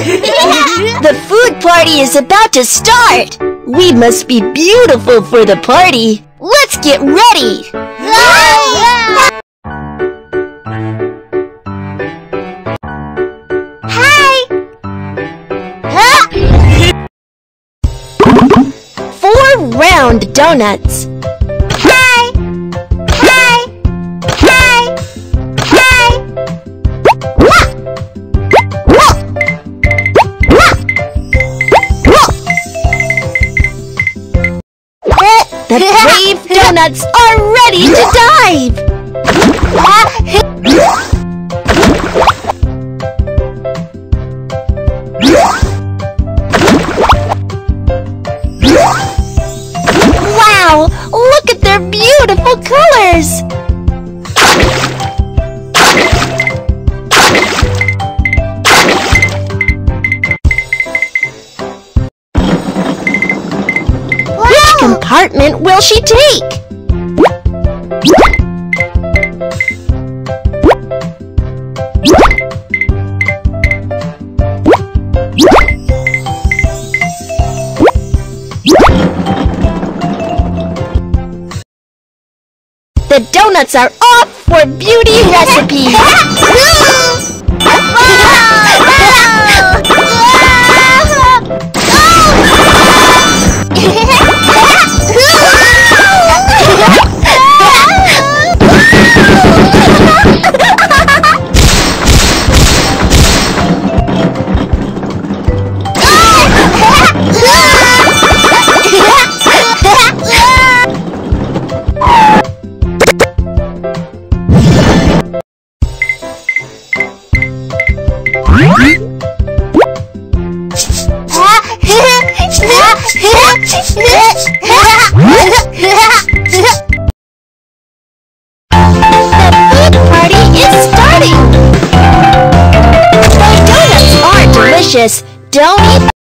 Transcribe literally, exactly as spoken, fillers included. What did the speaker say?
Yeah. The food party is about to start. We must be beautiful for the party. Let's get ready. Yeah. Hi. Huh? Four round donuts. The brave donuts are ready to dive! Wow! Look at their beautiful colors! Compartment will she take? The donuts are off for beauty recipes. Don't eat